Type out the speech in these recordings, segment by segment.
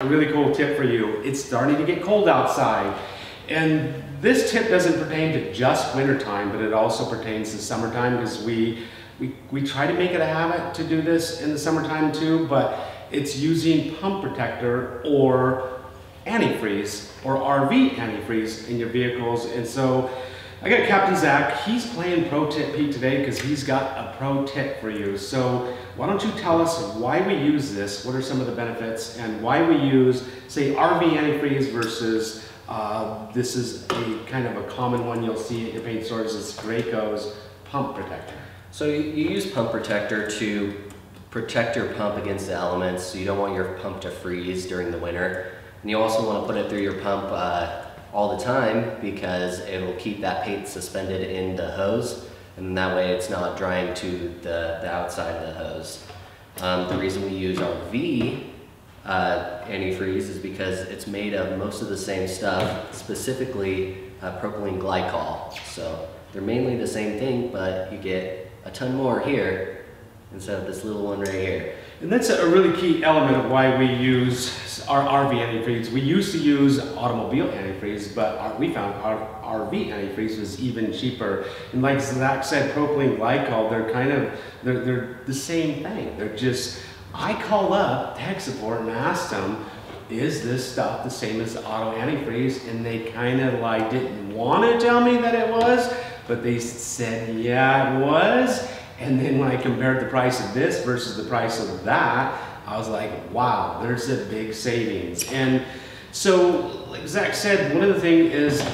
A really cool tip for you. It's starting to get cold outside, and this tip doesn't pertain to just wintertime, but it also pertains to summertime, because we try to make it a habit to do this in the summertime too, but it's using pump protector or antifreeze or RV antifreeze in your vehicles. And so I got Captain Zach. He's playing Pro Tip Pete today because he's got a pro tip for you. So why don't you tell us why we use this? What are some of the benefits, and why we use, say, RV antifreeze versus this is a kind of a common one you'll see at your paint stores, is Graco's pump protector. So you use pump protector to protect your pump against the elements. So you don't want your pump to freeze during the winter, and you also want to put it through your pump all the time, because it will keep that paint suspended in the hose, and that way it's not drying to the outside of the hose. The reason we use RV antifreeze is because it's made of most of the same stuff, specifically propylene glycol. So they're mainly the same thing, but you get a ton more here instead of this little one right here. And that's a really key element of why we use our RV antifreeze. We used to use automobile antifreeze, but we found our RV antifreeze was even cheaper. And like Zach said, propylene glycol, they're kind of, they're the same thing. They're just, I call up tech support and ask them, is this stuff the same as auto antifreeze? And they kind of like didn't want to tell me that it was, but they said, yeah, it was. And then when I compared the price of this versus the price of that, I was like, wow, there's a big savings. And so, like Zach said, one of the things is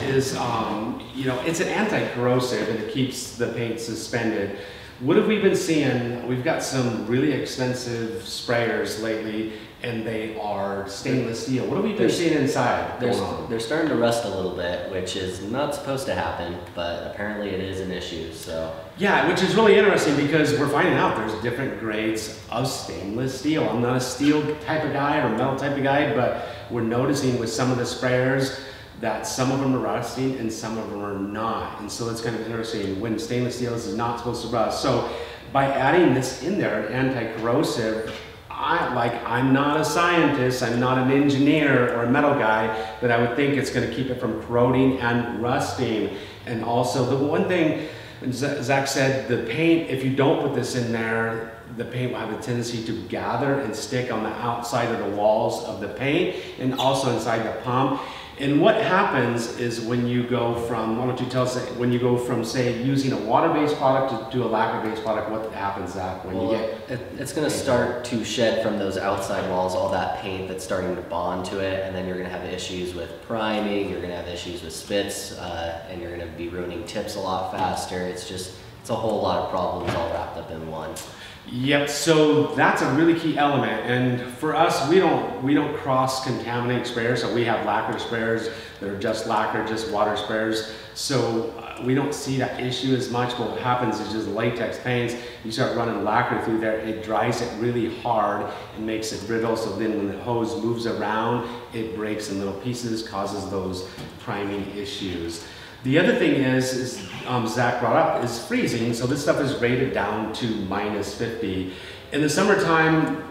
you know, it's an anti-corrosive, and it keeps the paint suspended. What have we been seeing? We've got some really expensive sprayers lately, and they are stainless steel. What have we been seeing inside? They're starting to rust a little bit, which is not supposed to happen, but apparently it is an issue, so. Yeah, which is really interesting, because we're finding out there's different grades of stainless steel. I'm not a steel type of guy or metal type of guy, but we're noticing with some of the sprayers that some of them are rusting and some of them are not. And so it's kind of interesting when stainless steel is not supposed to rust. So by adding this in there, anti-corrosive, I'm not a scientist, I'm not an engineer or a metal guy, but I would think it's going to keep it from corroding and rusting. And also, the one thing Zach said, the paint, if you don't put this in there, the paint will have a tendency to gather and stick on the outside of the walls of the paint, and also inside the pump. And what happens is when you go from, why don't you tell us, when you go from, say, using a water-based product to a lacquer-based product, what happens, Zach, when you get? It's going to start to shed from those outside walls, all that paint that's starting to bond to it, and then you're going to have issues with priming, you're going to have issues with spits, and you're going to be ruining tips a lot faster. It's just, it's a whole lot of problems all wrapped up in one. Yep, so that's a really key element. And for us, we don't cross-contaminate sprayers, so we have lacquer sprayers that are just lacquer, just water sprayers. So we don't see that issue as much. What happens is just latex paints, you start running lacquer through there, it dries it really hard and makes it brittle, so then when the hose moves around, it breaks in little pieces, causes those priming issues. The other thing is Zach brought up, is freezing. So this stuff is rated down to minus 50. In the summertime,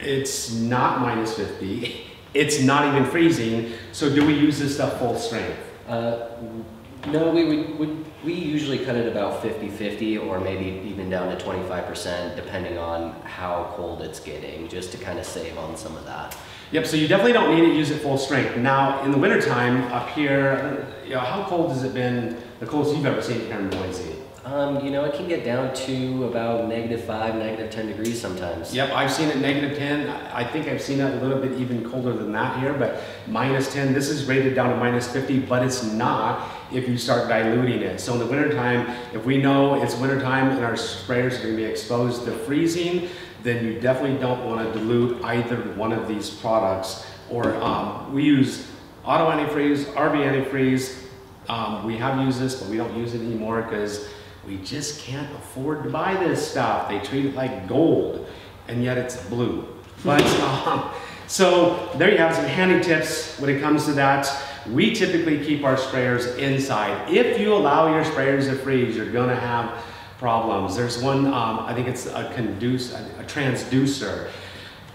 it's not minus 50. It's not even freezing. So do we use this stuff full strength? No, we usually cut it about 50-50, or maybe even down to 25%, depending on how cold it's getting, just to kind of save on some of that. Yep, so you definitely don't need to use it full strength. Now, in the wintertime up here, you know, how cold has it been, the coldest you've ever seen here in Boise? You know, it can get down to about -5, -10 degrees sometimes. Yep, I've seen it -10. I think I've seen it a little bit even colder than that here, but -10, this is rated down to -50, but it's not if you start diluting it. So in the wintertime, if we know it's wintertime and our sprayers are gonna be exposed to freezing, then you definitely don't want to dilute either one of these products. Or we use auto antifreeze, RV antifreeze. We have used this, but we don't use it anymore because we just can't afford to buy this stuff. They treat it like gold, and yet it's blue. But so there you have some handy tips when it comes to that. We typically keep our sprayers inside. If you allow your sprayers to freeze, you're gonna have problems. There's one, I think it's a transducer.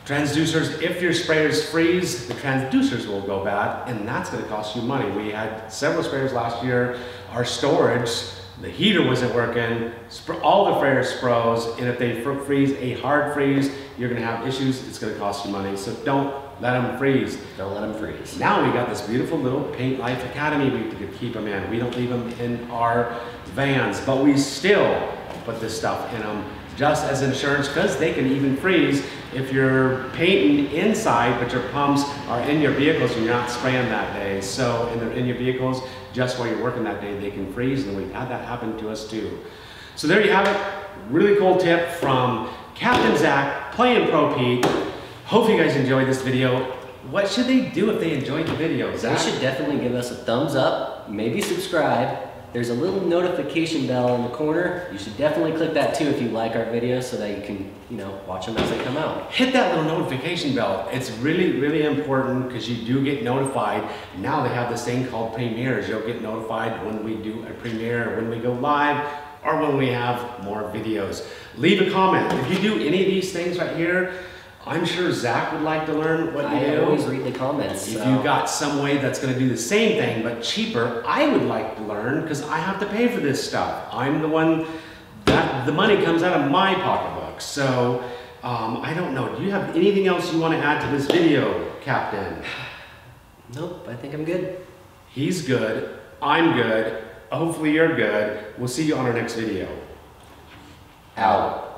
Transducers, if your sprayers freeze, the transducers will go bad, and that's going to cost you money. We had several sprayers last year. Our storage, the heater wasn't working, all the sprayers froze, and if they freeze a hard freeze, you're going to have issues. It's going to cost you money, so don't let them freeze. Don't let them freeze. Now we got this beautiful little Paint Life Academy we can keep them in. We don't leave them in our vans, but we still put this stuff in them, just as insurance, because they can even freeze if you're painting inside, but your pumps are in your vehicles and you're not spraying that day. So, and they're in your vehicles just while you're working that day, they can freeze, and we've had that happen to us too. So there you have it. Really cool tip from Captain Zach, playing Pro Pete. Hope you guys enjoyed this video. What should they do if they enjoyed the video, Zach? They should definitely give us a thumbs up, maybe subscribe. There's a little notification bell in the corner. You should definitely click that too if you like our videos, so that you can, you know, watch them as they come out. Hit that little notification bell. It's really, really important, because you do get notified. Now they have this thing called premieres. You'll get notified when we do a premiere, when we go live, or when we have more videos. Leave a comment. If you do any of these things right here, I'm sure Zach would like to learn what to do. I always read the comments. If you got some way that's going to do the same thing but cheaper, I would like to learn, because I have to pay for this stuff. I'm the one that the money comes out of my pocketbook. So I don't know. Do you have anything else you want to add to this video, Captain? Nope, I think I'm good. He's good. I'm good. Hopefully you're good. We'll see you on our next video. Out.